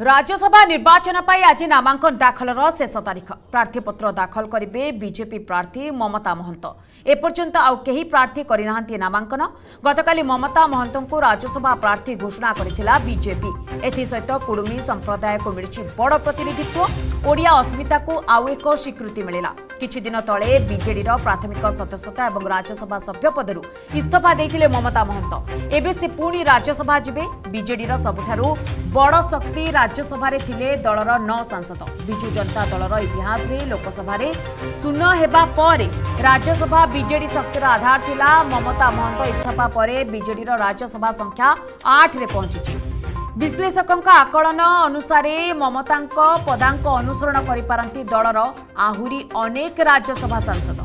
राज्यसभा निर्वाचन पर आज नामांकन दाखलर शेष तारीख प्रार्थीपत्र दाखल करेंगे बीजेपी प्रार्थी ममता महंत। एपर्यंत आउ केही प्रार्थी करिना नामांकन। गतकाली ममता महंत को राज्यसभा प्रार्थी घोषणा करथिला बीजेपी। एसहित कुड़ुमी संप्रदाय को मिली बड़ प्रतिनिधित्व। ओडिया अस्मिता को आउ एक स्वीकृति मिला। किछि दिन तले बीजेडी प्राथमिक सदस्यता और राज्यसभा सभ्य पदरू इस्तीफा देथिले ममता महंत। एबे से पुणी राज्यसभा जिबे। बीजेडी सबुठारू बड़ शक्ति राज्यसभा थिले दलर 9 सांसद। विजु जनता दलर इतिहास रे लोकसभा शून्य हेबा परे राज्यसभा बीजेडी शक्तिर आधार थिला। ममता महंत इस्तीफा परे बीजेडी राज्यसभा संख्या 8 रे पहुंची। विश्लेषकों आकलन अनुसार ममता पदांक अनुसरण करिपारंती दलर आहुरी अनेक राज्यसभा सांसद।